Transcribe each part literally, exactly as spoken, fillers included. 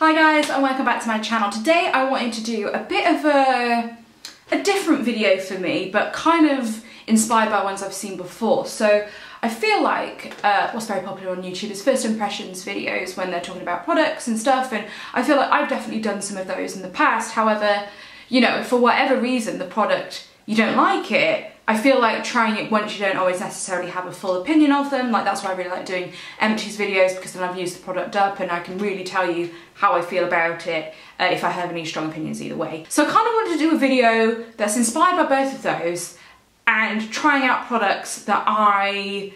Hi guys and welcome back to my channel. Today I wanted to do a bit of a, a different video for me, but kind of inspired by ones I've seen before. So I feel like uh, what's very popular on YouTube is first impressions videos when they're talking about products and stuff, and I feel like I've definitely done some of those in the past. However, you know, for whatever reason the product, you don't like it, I feel like trying it once, you don't always necessarily have a full opinion of them. Like, that's why I really like doing empties videos, because then I've used the product up and I can really tell you how I feel about it, uh, if I have any strong opinions either way. So I kind of wanted to do a video that's inspired by both of those and trying out products that I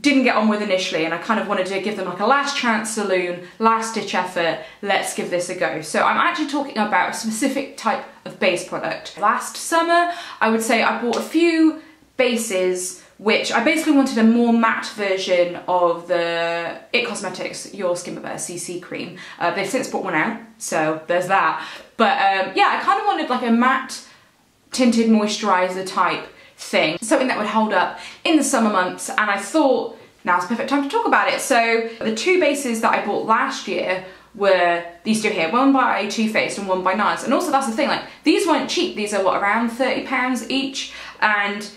didn't get on with initially, and I kind of wanted to give them like a last chance saloon, last ditch effort, let's give this a go. So I'm actually talking about a specific type of base product. Last summer, I would say I bought a few bases which I basically wanted a more matte version of the I T Cosmetics Your Skin But Better C C cream. Uh, they've since brought one out, so there's that. But um, yeah, I kind of wanted like a matte tinted moisturizer type thing, something that would hold up in the summer months, and I thought now's the perfect time to talk about it. So the two bases that I bought last year were these two here, one by Too Faced and one by NARS, and also that's the thing, like these weren't cheap, these are what, around thirty pounds each, and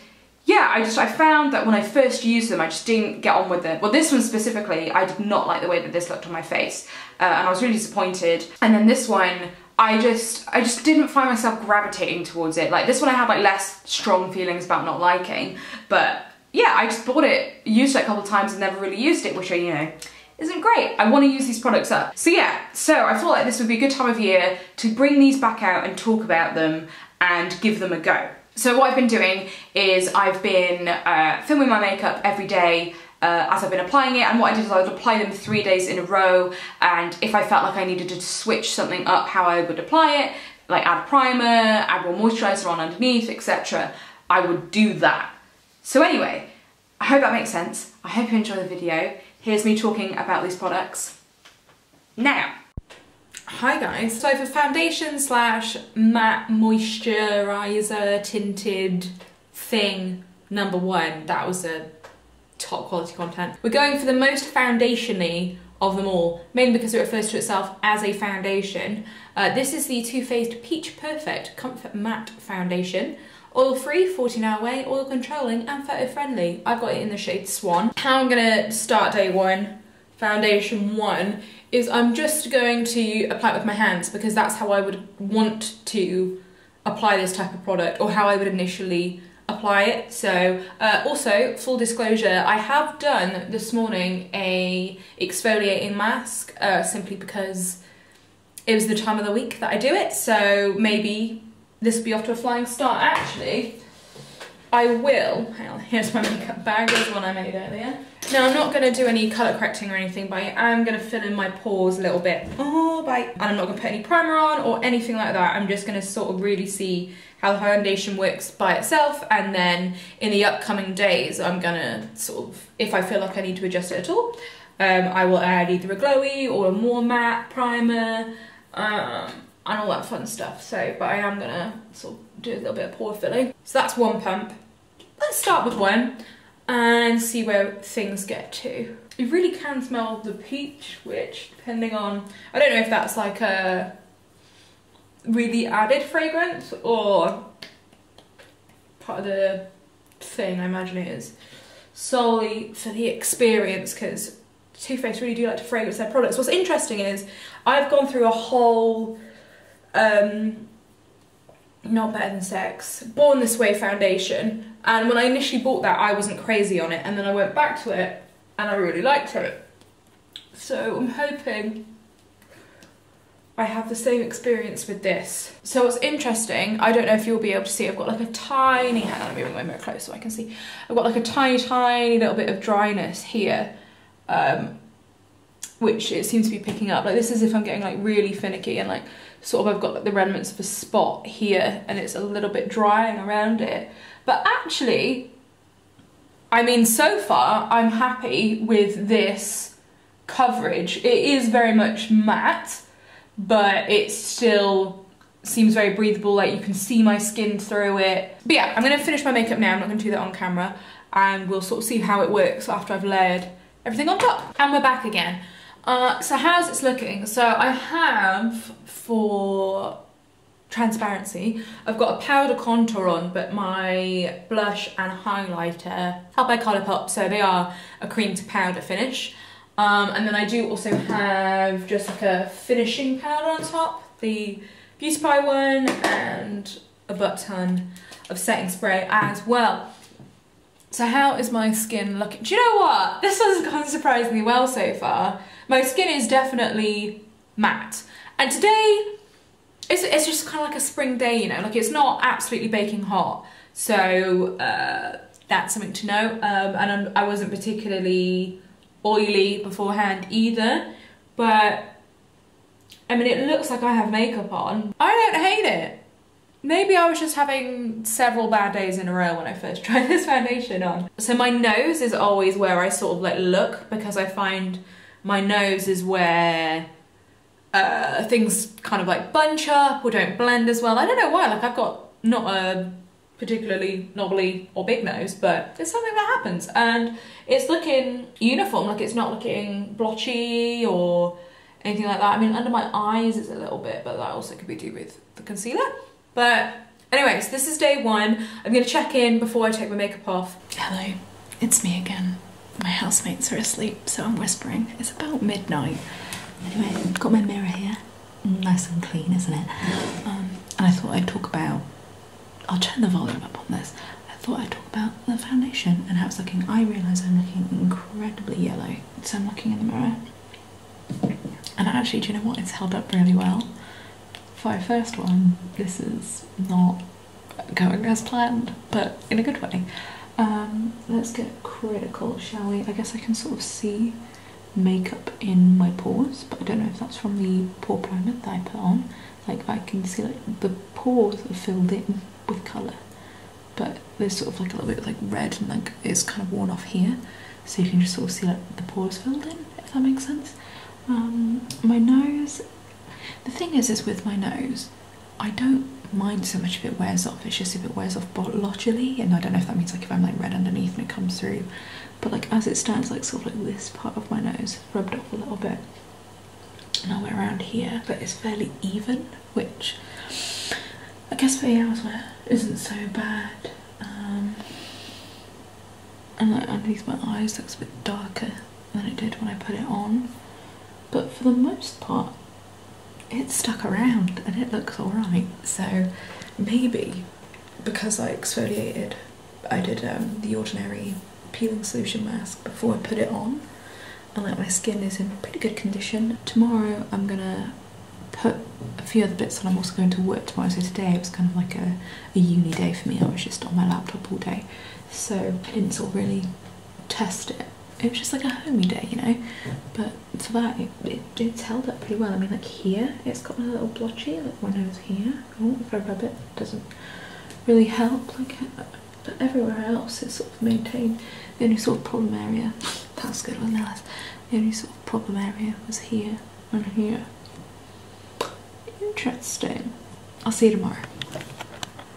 yeah, I just I found that when I first used them I just didn't get on with it. Well, this one specifically, I did not like the way that this looked on my face, uh, and I was really disappointed, and then this one I just, I just didn't find myself gravitating towards it. Like this one I had like less strong feelings about not liking, but yeah, I just bought it, used it a couple of times and never really used it, which I, you know, isn't great. I want to use these products up. So yeah, so I thought like this would be a good time of year to bring these back out and talk about them and give them a go. So what I've been doing is I've been uh, filming my makeup every day Uh, as I've been applying it, and what I did is I would apply them three days in a row, and if I felt like I needed to switch something up how I would apply it, like add primer, add more moisturiser on underneath, et cetera, I would do that. So anyway, I hope that makes sense. I hope you enjoy the video. Here's me talking about these products now. Hi guys, so for foundation slash matte moisturiser tinted thing number one, that was a top quality content. We're going for the most foundation-y of them all, mainly because it refers to itself as a foundation. Uh, this is the Too Faced Peach Perfect Comfort Matte Foundation. Oil-free, fourteen hour wear, oil-controlling and photo-friendly. I've got it in the shade Swan. How I'm gonna start day one, foundation one, is I'm just going to apply it with my hands, because that's how I would want to apply this type of product, or how I would initially apply it. So uh, also, full disclosure, I have done this morning a exfoliating mask, uh, simply because it was the time of the week that I do it, so maybe this will be off to a flying start. Actually, I will, hang on, here's my makeup bag, here's one I made earlier. Now, I'm not going to do any colour correcting or anything, but I am going to fill in my pores a little bit, oh, bye. And I'm not going to put any primer on or anything like that. I'm just going to sort of really see how the foundation works by itself, and then in the upcoming days I'm going to sort of, if I feel like I need to adjust it at all, um, I will add either a glowy or a more matte primer um, and all that fun stuff. So, but I am going to sort of do a little bit of pore filling. So that's one pump. Let's start with one and see where things get to. You really can smell the peach, which, depending on, I don't know if that's like a really added fragrance or part of the thing, I imagine it is solely for the experience, because Too Faced really do like to fragrance their products. What's interesting is I've gone through a whole um, Not Better Than Sex, Born This Way foundation, and when I initially bought that I wasn't crazy on it, and then I went back to it and I really liked it. So I'm hoping I have the same experience with this. So what's interesting, I don't know if you'll be able to see, I've got like a tiny, hang on, let me bring my mirror close so I can see. I've got like a tiny, tiny little bit of dryness here, um, which it seems to be picking up. Like this is if I'm getting like really finicky and like sort of I've got like the remnants of a spot here and it's a little bit drying around it. But actually, I mean, so far I'm happy with this coverage. It is very much matte, but it still seems very breathable, like you can see my skin through it. But yeah, I'm gonna finish my makeup now, I'm not gonna do that on camera, and we'll sort of see how it works after I've layered everything on top. And we're back again. Uh, so how's it's looking? So I have, for transparency, I've got a powder contour on, but my blush and highlighter are by Colourpop, so they are a cream to powder finish. Um, and then I do also have just like a finishing powder on top, the Beauty Pie one, and a butt ton of setting spray as well. So how is my skin looking? Do you know what? This one's gone surprisingly well so far. My skin is definitely matte. And today, it's, it's just kind of like a spring day, you know, like it's not absolutely baking hot. So uh, that's something to know. Um, and I'm, I wasn't particularly oily beforehand either, but I mean, it looks like I have makeup on. I don't hate it. Maybe I was just having several bad days in a row when I first tried this foundation on. So my nose is always where I sort of like look, because I find my nose is where uh, things kind of like bunch up or don't blend as well. I don't know why, like I've got not a particularly knobbly or big nose, but it's something that happens. And it's looking uniform, like it's not looking blotchy or anything like that. I mean, under my eyes it's a little bit, but that also could be due with the concealer. But anyways, this is day one. I'm gonna check in before I take my makeup off. Hello, it's me again. My housemates are asleep, so I'm whispering. It's about midnight. Anyway, I've got my mirror here. Nice and clean, isn't it? Um, and I thought I'd talk about, I'll turn the volume up on this. I thought I'd talk about the foundation and how it's looking. I realize I'm looking incredibly yellow. So I'm looking in the mirror. And actually, do you know what? It's held up really well. For our first one, this is not going as planned, but in a good way. Um, let's get critical, shall we? I guess I can sort of see makeup in my pores, but I don't know if that's from the pore primer that I put on. Like, I can see like the pores are filled in with colour, but there's sort of like a little bit of like red, and like it's kind of worn off here, so you can just sort of see like the pores filled in, if that makes sense. Um, my nose. The thing is, is with my nose, I don't mind so much if it wears off. It's just if it wears off blotchily, and I don't know if that means like if I'm like red underneath and it comes through. But like as it stands, like sort of like this part of my nose rubbed off a little bit, and I went around here, but it's fairly even, which I guess for elsewhere isn't so bad. Um, and like underneath my eyes looks a bit darker than it did when I put it on, but for the most part, it stuck around and it looks alright. So maybe because I exfoliated, I did um, the Ordinary peeling solution mask before I put it on, and like my skin is in pretty good condition. Tomorrow I'm gonna put a few other bits on. I'm also going to work tomorrow, so today it was kind of like a, a uni day for me. I was just on my laptop all day, so I didn't sort of really test it. It was just like a homey day, you know, but for that, it, it, it's held up pretty well. I mean, like here, it's got a little blotchy, like my nose here. Oh, if I rub it, it doesn't really help, like, but everywhere else it's sort of maintained. The only sort of problem area, that was good, wasn't it? The only sort of problem area was here and here. Interesting. I'll see you tomorrow.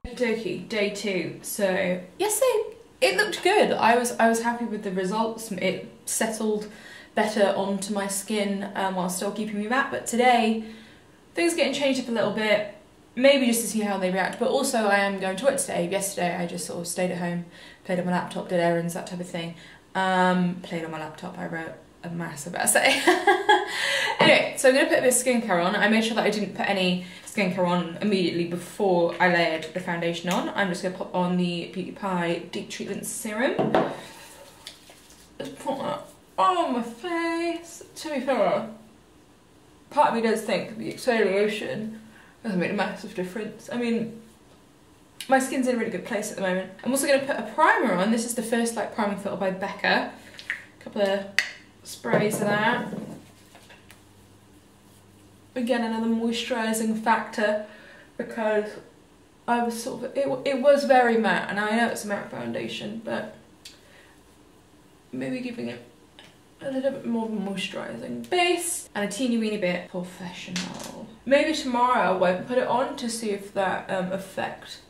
Okie dokie, day two, so, yes, so it looked good. I was I was happy with the results. It settled better onto my skin um, while still keeping me matte. But today, things are getting changed up a little bit, maybe just to see how they react. But also, I am going to work today. Yesterday, I just sort of stayed at home, played on my laptop, did errands, that type of thing. Um, played on my laptop. I wrote a massive essay. Anyway, so I'm gonna put a bit of skincare on. I made sure that I didn't put any skincare on immediately before I layered the foundation on. I'm just gonna pop on the Beauty Pie Deep Treatment Serum. Just put that on my face. To be fair, part of me does think the exfoliation has made a massive difference. I mean, my skin's in a really good place at the moment. I'm also gonna put a primer on. This is the First Light Priming Filter by Becca. A couple of sprays of that. Again, another moisturising factor, because I was sort of, it, it was very matte, and I know it's a matte foundation, but maybe giving it a little bit more of a moisturising base and a teeny weeny bit professional. Maybe tomorrow I won't put it on to see if that um, effect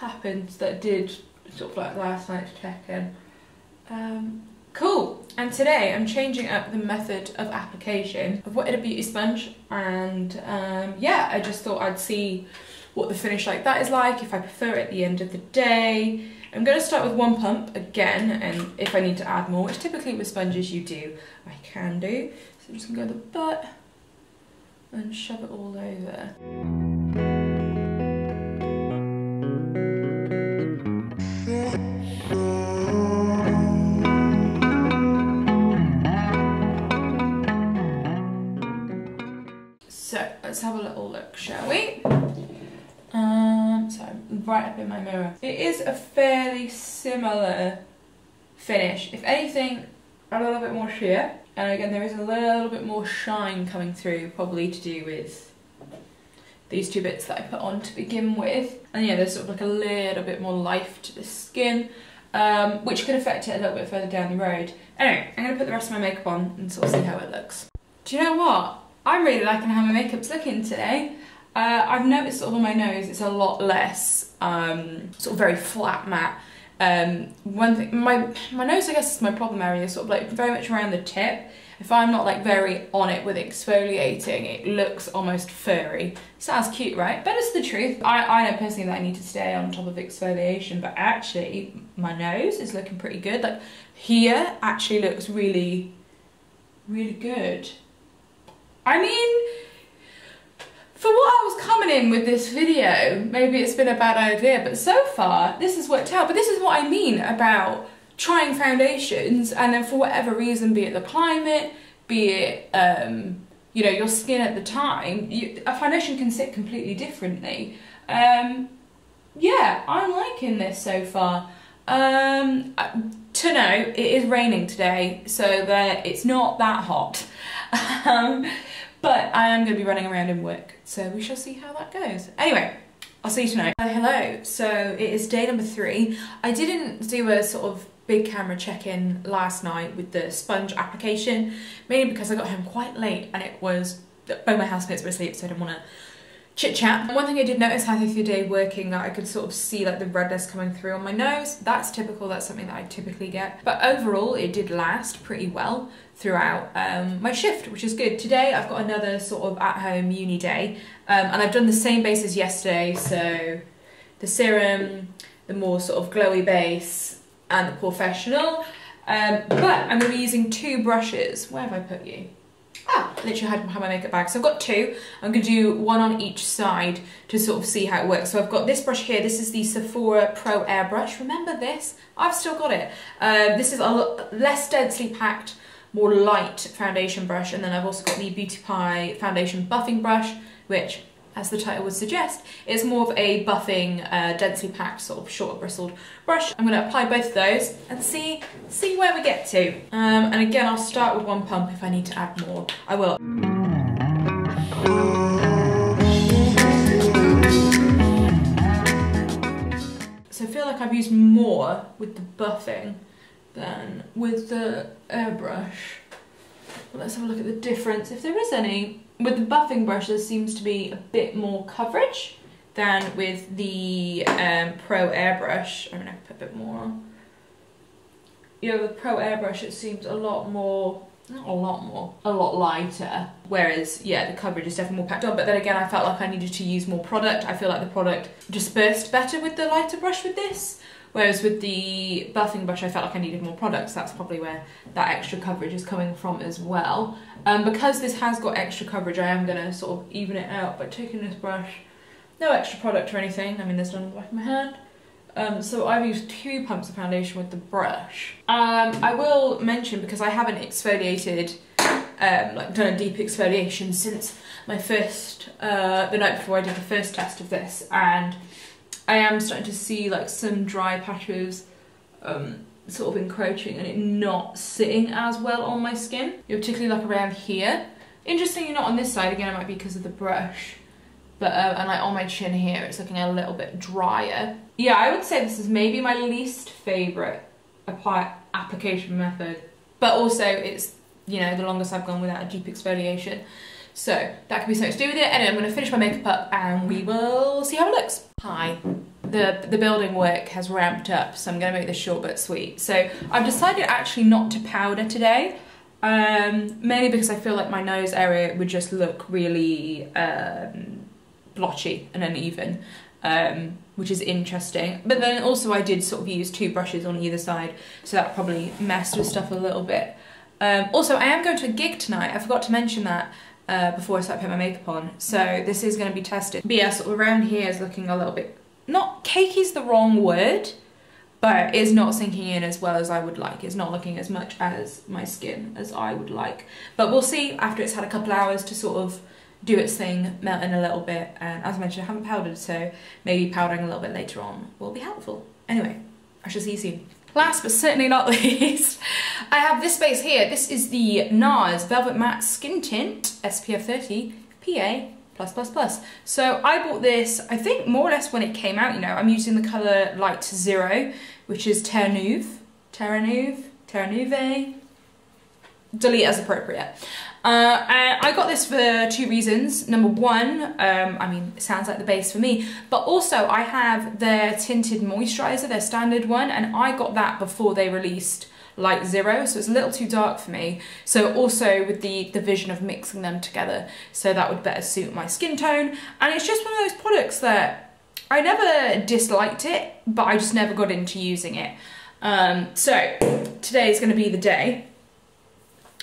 happens that did sort of like last night's check-in. Um, Cool, and today I'm changing up the method of application. I've wetted a beauty sponge and um, yeah, I just thought I'd see what the finish like that is like, if I prefer it at the end of the day. I'm going to start with one pump again, and if I need to add more, which typically with sponges you do, I can do. So I'm just going to go to the butt and shove it all over. Let's have a little look, shall we? Um, so I'm right up in my mirror. It is a fairly similar finish. If anything, a little bit more sheer. And again, there is a little bit more shine coming through, probably to do with these two bits that I put on to begin with. And yeah, there's sort of like a little bit more life to the skin, um, which could affect it a little bit further down the road. Anyway, I'm gonna put the rest of my makeup on and sort of see how it looks. Do you know what? I'm really liking how my makeup's looking today. Uh, I've noticed sort of on my nose it's a lot less um, sort of very flat matte. Um, one thing, my, my nose I guess is my problem area, sort of like very much around the tip. If I'm not like very on it with exfoliating, it looks almost furry. Sounds cute, right? But it's the truth. I, I know personally that I need to stay on top of exfoliation, but actually my nose is looking pretty good. Like here actually looks really, really good. I mean, for what I was coming in with this video, maybe it's been a bad idea, but so far this has worked out. But this is what I mean about trying foundations, and then for whatever reason, be it the climate, be it um, you know, your skin at the time, you, a foundation can sit completely differently. Um, yeah, I'm liking this so far. Um, to note, it is raining today, so that it's not that hot. Um, but I am going to be running around in work, so we shall see how that goes. Anyway, I'll see you tonight. Uh, hello, so it is day number three. I didn't do a sort of big camera check-in last night with the sponge application, mainly because I got home quite late and it was, both my housemates were asleep, so I didn't want to chit-chat. One thing I did notice halfway through the day working, that I could sort of see like the redness coming through on my nose. That's typical, that's something that I typically get. But overall, it did last pretty well throughout um, my shift, which is good. Today, I've got another sort of at-home uni day, um, and I've done the same base as yesterday, so the serum, the more sort of glowy base, and the professional. Um, but I'm gonna be using two brushes. Where have I put you? Ah, literally hiding behind my makeup bag. So I've got two. I'm going to do one on each side to sort of see how it works. So I've got this brush here. This is the Sephora Pro Air Brush. Remember this? I've still got it. Uh, this is a less densely packed, more light foundation brush. And then I've also got the Beauty Pie Foundation Buffing Brush, which, as the title would suggest, is more of a buffing, uh, densely packed, sort of shorter bristled brush. I'm going to apply both of those and see see where we get to. Um, and again, I'll start with one pump. If I need to add more, I will. So I feel like I've used more with the buffing than with the airbrush. Well, let's have a look at the difference, if there is any. With the buffing brush, there seems to be a bit more coverage than with the um, Pro Airbrush. I'm gonna put a bit more on. You know, the Pro Airbrush, it seems a lot more, not a lot more, a lot lighter. Whereas, yeah, the coverage is definitely more packed on, but then again, I felt like I needed to use more product. I feel like the product dispersed better with the lighter brush with this. Whereas with the buffing brush, I felt like I needed more products. That's probably where that extra coverage is coming from as well. Um, because this has got extra coverage, I am gonna sort of even it out by taking this brush. No extra product or anything. I mean, there's none on the back of my hand. Um, so I've used two pumps of foundation with the brush. Um, I will mention, because I haven't exfoliated, um, like done a deep exfoliation since my first, uh, the night before I did the first test of this, and I am starting to see like some dry patches um, sort of encroaching and it not sitting as well on my skin, you know, particularly like around here. Interestingly, not on this side. Again, it might be because of the brush, but uh, and like on my chin here, it's looking a little bit drier. Yeah, I would say this is maybe my least favourite apply application method, but also it's, you know, the longest I've gone without a deep exfoliation. So that could be something to do with it. Anyway, I'm going to finish my makeup up and we will see how it looks. Hi. the, the building work has ramped up, so I'm going to make this short but sweet. So I've decided actually not to powder today, um, mainly because I feel like my nose area would just look really um, blotchy and uneven, um, which is interesting. But then also I did sort of use two brushes on either side, so that probably messed with stuff a little bit. Um, also, I am going to a gig tonight. I forgot to mention that. Uh, before I start putting my makeup on, so this is going to be tested. But yeah, so around here is looking a little bit, not cakey is the wrong word, but it's not sinking in as well as I would like. It's not looking as much as my skin as I would like, but we'll see after it's had a couple hours to sort of do its thing, melt in a little bit. And as I mentioned, I haven't powdered, so maybe powdering a little bit later on will be helpful. Anyway, I shall see you soon. Last but certainly not least, I have this base here. This is the NARS Velvet Matte Skin Tint S P F thirty P A plus plus plus. So I bought this, I think, more or less when it came out. You know, I'm using the colour Light Zero, which is Terre-Neuve, Terre-Neuve, Terre-Neuve, delete as appropriate. Uh, and I got this for two reasons. Number one, um, I mean, it sounds like the base for me, but also I have their tinted moisturiser, their standard one, and I got that before they released Light Zero, so it's a little too dark for me. So also with the, the vision of mixing them together, so that would better suit my skin tone. And it's just one of those products that I never disliked it, but I just never got into using it. Um, so today is going to be the day.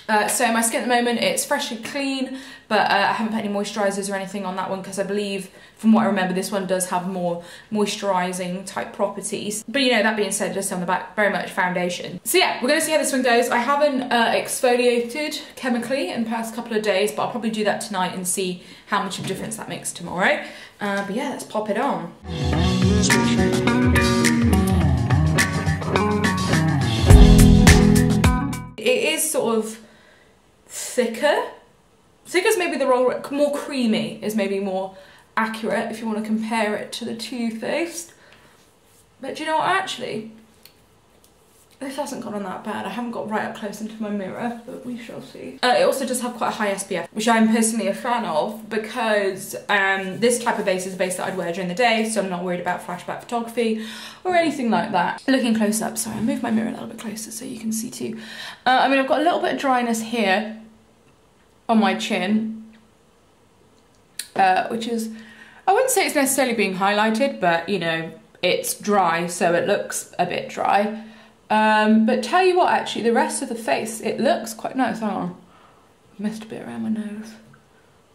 Uh, so my skin at the moment, it's freshly clean, but uh, I haven't put any moisturisers or anything on that one because I believe, from what I remember, this one does have more moisturising type properties. But you know, that being said, just on the back, very much foundation. So yeah, we're going to see how this one goes. I haven't uh, exfoliated chemically in the past couple of days, but I'll probably do that tonight and see how much of a difference that makes tomorrow. Uh, but yeah, let's pop it on. It is sort of thicker. Thicker is maybe the wrong, more creamy is maybe more accurate if you want to compare it to the Too Faced. But do you know what, actually, this hasn't gone on that bad. I haven't got right up close into my mirror, but we shall see. Uh, it also does have quite a high S P F, which I'm personally a fan of because um, this type of base is a base that I'd wear during the day, so I'm not worried about flashback photography or anything like that. Looking close up, sorry, I moved my mirror a little bit closer so you can see too. Uh, I mean, I've got a little bit of dryness here on my chin, uh, which is, I wouldn't say it's necessarily being highlighted, but you know, it's dry, so it looks a bit dry. Um, but tell you what, actually, the rest of the face, it looks quite nice. Hang on, missed a bit around my nose.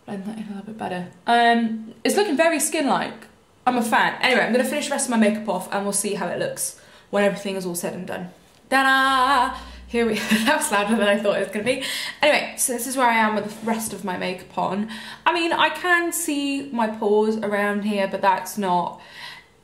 Blend that in a little bit better. Um, it's looking very skin-like. I'm a fan. Anyway, I'm going to finish the rest of my makeup off and we'll see how it looks when everything is all said and done. Ta-da! Here we go. That was louder than I thought it was going to be. Anyway, so this is where I am with the rest of my makeup on. I mean, I can see my pores around here, but that's not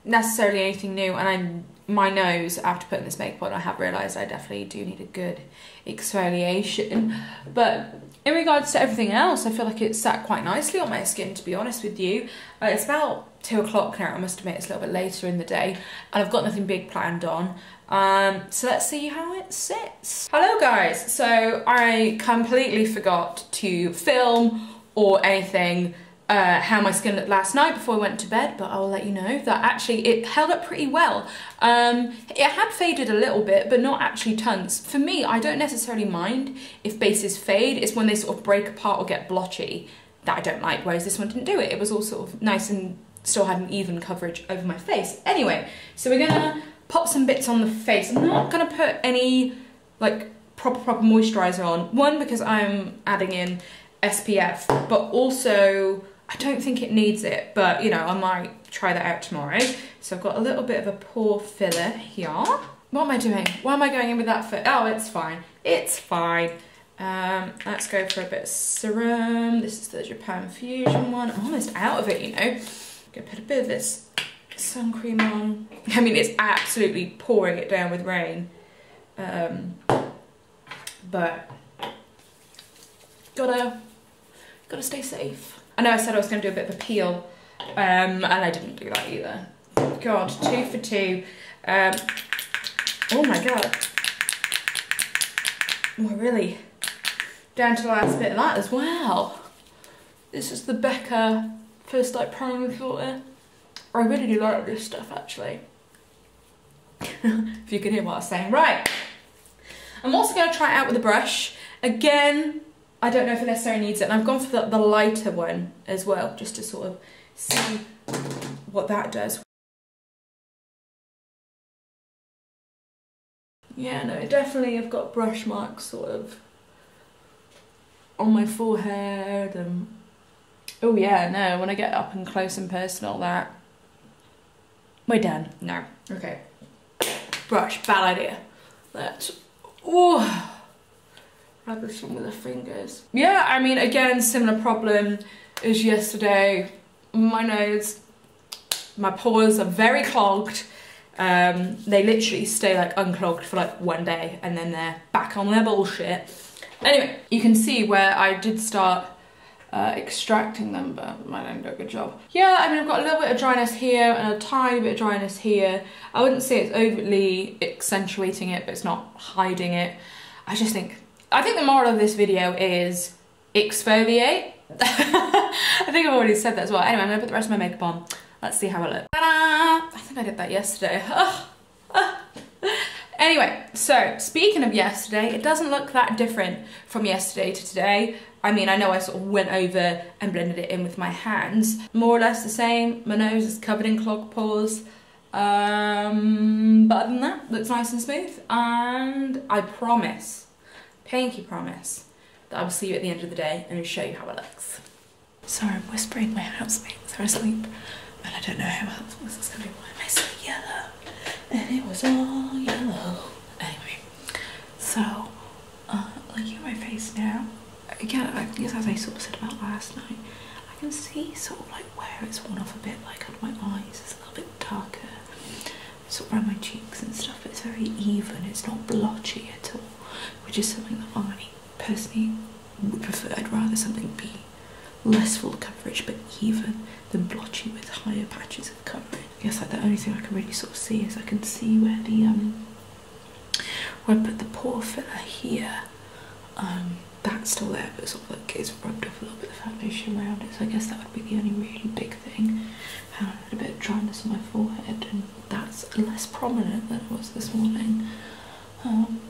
necessarily anything new, and I'm... my nose, after putting this makeup on, I have realised I definitely do need a good exfoliation. But in regards to everything else, I feel like it sat quite nicely on my skin, to be honest with you. Uh, it's about two o'clock now, I must admit, it's a little bit later in the day, and I've got nothing big planned on. Um, so let's see how it sits. Hello guys, so I completely forgot to film or anything Uh, how my skin looked last night before I went to bed, but I'll let you know that actually it held up pretty well. Um, it had faded a little bit, but not actually tons. For me, I don't necessarily mind if bases fade. It's when they sort of break apart or get blotchy that I don't like, whereas this one didn't do it. It was all sort of nice and still had an even coverage over my face. Anyway, so we're gonna pop some bits on the face. I'm not gonna put any like proper, proper moisturizer on. One, because I'm adding in S P F, but also I don't think it needs it, but you know, I might try that out tomorrow. So I've got a little bit of a pore filler here. What am I doing? Why am I going in with that foot? Oh, it's fine. It's fine. Um, let's go for a bit of serum. This is the Japan Fusion one. I'm almost out of it, you know. Gonna put a bit of this sun cream on. I mean, it's absolutely pouring it down with rain. Um, but gotta, gotta stay safe. I know I said I was going to do a bit of a peel, um, and I didn't do that either. God, two for two. Um, oh my God. Oh, really? Down to the last bit of that as well. This is the Becca First Light Priming Water. I really do like this stuff actually. If you can hear what I was saying. Right, I'm also going to try it out with a brush. Again, I don't know if it necessarily needs it, and I've gone for the, the lighter one as well, just to sort of see what that does. Yeah, no, definitely I've got brush marks sort of on my forehead, and oh yeah, no, when I get up and close and personal, that we're done. No, okay, brush, bad idea. Let's oh, rub this in with the fingers. Yeah, I mean, again, similar problem as yesterday. My nose, my pores are very clogged. Um, they literally stay like unclogged for like one day and then they're back on their bullshit. Anyway, you can see where I did start uh, extracting them, but I didn't do a good job. Yeah, I mean, I've got a little bit of dryness here and a tiny bit of dryness here. I wouldn't say it's overtly accentuating it, but it's not hiding it. I just think, I think the moral of this video is exfoliate. I think I've already said that as well. Anyway, I'm gonna put the rest of my makeup on. Let's see how it looks. Ta-da! I think I did that yesterday. Oh, oh. Anyway, so speaking of yesterday, it doesn't look that different from yesterday to today. I mean, I know I sort of went over and blended it in with my hands. More or less the same. My nose is covered in clogged pores. Um, but other than that, looks nice and smooth. And I promise, pinky promise, that I will see you at the end of the day and show you how it looks. Sorry, I'm whispering. My housemates are asleep. And I don't know how helpful this is going to be. Why am I so yellow? And it was all yellow. Anyway, so, uh, looking at my face now, again, I guess as I sort of said about last night, I can see sort of like where it's worn off a bit, like under my eyes, it's a little bit darker, sort of around my cheeks and stuff, but it's very even, it's not blotchy at all, which is something that I personally would prefer. I'd rather something be less full coverage but even than blotchy with higher patches of coverage. I guess like the only thing I can really sort of see is I can see where the um where I put the pore filler here, um that's still there but sort of like it's rubbed off a little bit of foundation around it, so I guess that would be the only really big thing. I had a bit of dryness on my forehead and that's less prominent than it was this morning, um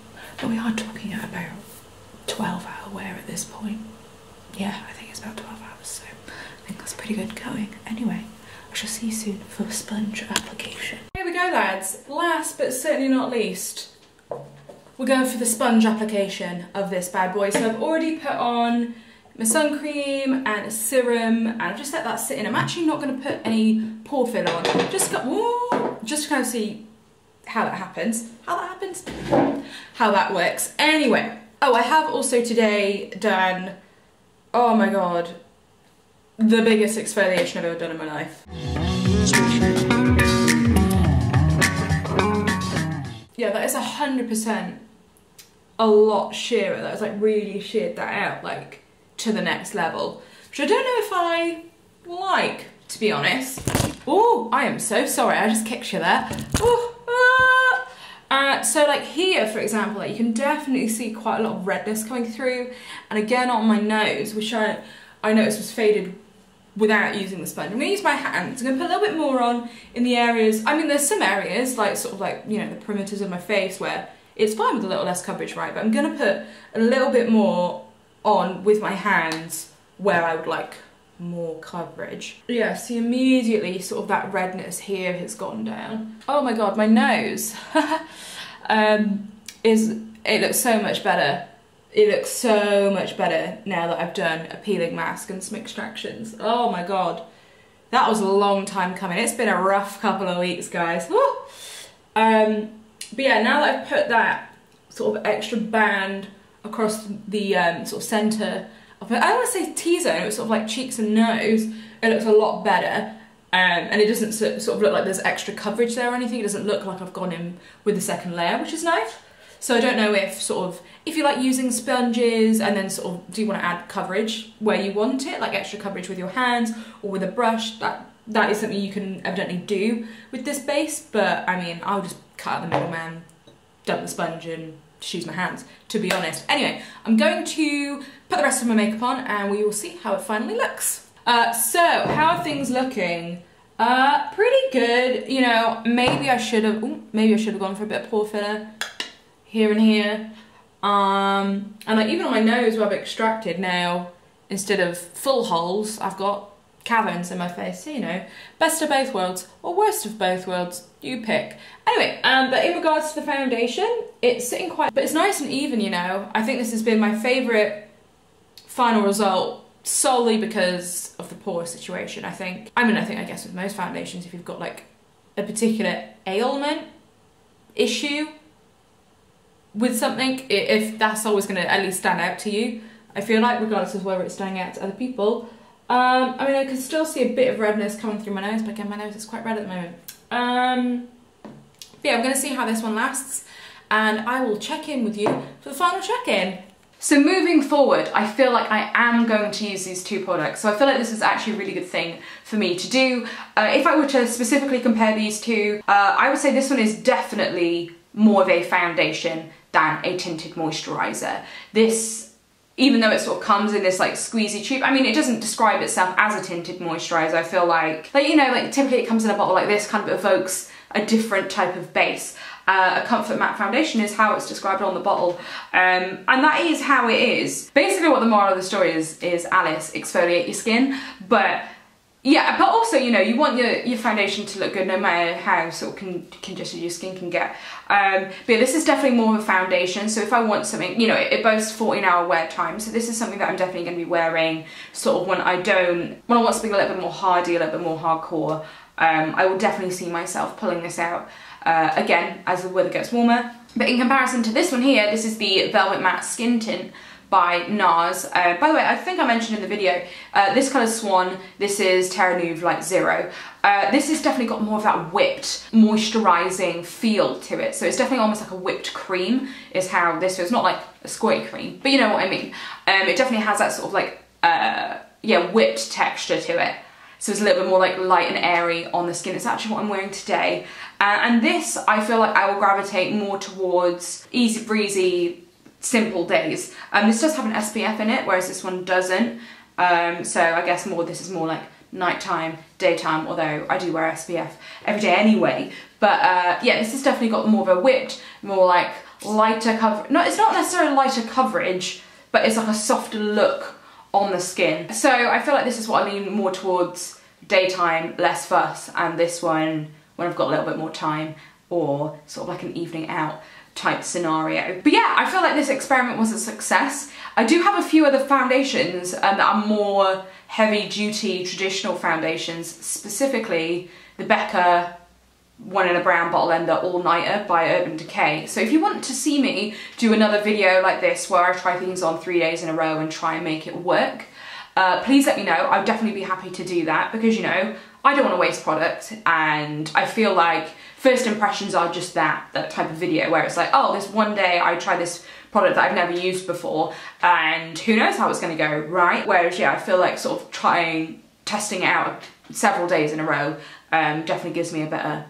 but we are talking at about twelve hour wear at this point. Yeah, I think it's about twelve hours, so I think that's pretty good going. Anyway, I shall see you soon for a sponge application. Here we go, lads. Last but certainly not least, we're going for the sponge application of this bad boy. So I've already put on my sun cream and a serum, and I've just let that sit in. I'm actually not going to put any pore filler on, just got, woo, just to kind of see how that happens, how that happens, how that works. Anyway, oh, I have also today done, oh my god, the biggest exfoliation I've ever done in my life. Yeah, that is one hundred percent a lot sheerer. That was like really sheared that out, like to the next level, which I don't know if I like, to be honest. Oh, I am so sorry, I just kicked you there. Ooh, ah. Uh, so like here, for example, like you can definitely see quite a lot of redness coming through, and again on my nose, which I, I noticed was faded without using the sponge. I'm going to use my hands. I'm going to put a little bit more on in the areas, I mean there's some areas, like sort of like, you know, the perimeters of my face where it's fine with a little less coverage, right, but I'm going to put a little bit more on with my hands where I would like more coverage. Yeah, see immediately sort of that redness here has gone down. Oh my god, my nose um, is, it looks so much better. It looks so much better now that I've done a peeling mask and some extractions. Oh my god, that was a long time coming. It's been a rough couple of weeks, guys. Woo! Um, but yeah, now that I've put that sort of extra band across the um, sort of centre of my, I don't want to say T-zone, it was sort of like cheeks and nose, it looks a lot better. Um, and it doesn't sort of look like there's extra coverage there or anything. It doesn't look like I've gone in with the second layer, which is nice. So I don't know if sort of, if you like using sponges and then sort of, do you want to add coverage where you want it, like extra coverage with your hands or with a brush, that, that is something you can evidently do with this base, but I mean, I'll just cut out the middleman, dump the sponge and just use my hands, to be honest. Anyway, I'm going to put the rest of my makeup on and we will see how it finally looks. Uh, so, how are things looking Uh, pretty good. You know, maybe I should have, maybe I should have gone for a bit of pore filler here and here. Um, and like even on my nose where I've extracted now, instead of full holes, I've got caverns in my face. So, you know, best of both worlds or worst of both worlds, you pick. Anyway, um, but in regards to the foundation, it's sitting quite, but it's nice and even, you know. I think this has been my favourite final result solely because of the pore situation, I think. I mean, I think, I guess with most foundations, if you've got like a particular ailment, issue, with something, if that's always going to at least stand out to you, I feel like, regardless of whether it's standing out to other people. Um, I mean, I can still see a bit of redness coming through my nose, but again, my nose is quite red at the moment. Um, yeah, I'm going to see how this one lasts, and I will check in with you for the final check-in. So moving forward, I feel like I am going to use these two products. So I feel like this is actually a really good thing for me to do. Uh, if I were to specifically compare these two, uh, I would say this one is definitely more of a foundation than a tinted moisturizer. This, even though it sort of comes in this like squeezy tube, I mean, it doesn't describe itself as a tinted moisturizer. I feel like, like, you know, like typically it comes in a bottle like this, kind of evokes a different type of base. Uh, a comfort matte foundation is how it's described on the bottle. Um, and that is how it is. Basically what the moral of the story is, is Alice, exfoliate your skin, but yeah, but also, you know, you want your, your foundation to look good no matter how sort of con congested your skin can get. Um, but yeah, this is definitely more of a foundation, so if I want something, you know, it, it boasts fourteen hour wear time, so this is something that I'm definitely going to be wearing sort of when I don't, when I want something a little bit more hardy, a little bit more hardcore. Um, I will definitely see myself pulling this out uh, again as the weather gets warmer. But in comparison to this one here, this is the Velvet Matte Skin Tint by NARS. Uh, by the way, I think I mentioned in the video, uh, this colour Swan, this is Terre-Neuve Light Zero. Uh, this has definitely got more of that whipped, moisturising feel to it. So it's definitely almost like a whipped cream is how this feels. Not like a squirty cream, but you know what I mean. Um, it definitely has that sort of like, uh, yeah, whipped texture to it. So it's a little bit more like light and airy on the skin. It's actually what I'm wearing today. Uh, and this, I feel like I will gravitate more towards easy breezy, simple days. Um, this does have an S P F in it, whereas this one doesn't. Um, so I guess more this is more like nighttime, daytime, although I do wear S P F every day anyway. But uh, yeah, this has definitely got more of a whipped, more like lighter coverage. No, it's not necessarily lighter coverage, but it's like a softer look on the skin. So I feel like this is what I lean more towards daytime, less fuss, and this one when I've got a little bit more time or sort of like an evening out type scenario. But yeah, I feel like this experiment was a success. I do have a few other foundations um, that are more heavy duty traditional foundations, specifically the Becca one in a brown bottle ender All Nighter by Urban Decay. So if you want to see me do another video like this where I try things on three days in a row and try and make it work, uh, please let me know. I'd definitely be happy to do that because, you know, I don't want to waste product, and I feel like first impressions are just that, that type of video where it's like, oh, this one day I tried this product that I've never used before and who knows how it's going to go, right? Whereas, yeah, I feel like sort of trying, testing it out several days in a row um, definitely gives me a better,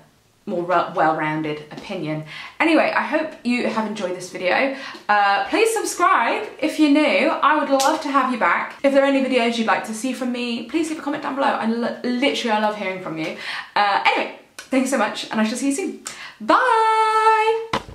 more well-rounded opinion. Anyway, I hope you have enjoyed this video. Uh, please subscribe if you're new. I would love to have you back. If there are any videos you'd like to see from me, please leave a comment down below. I literally, I love hearing from you. Uh, anyway, thank you so much, and I shall see you soon. Bye!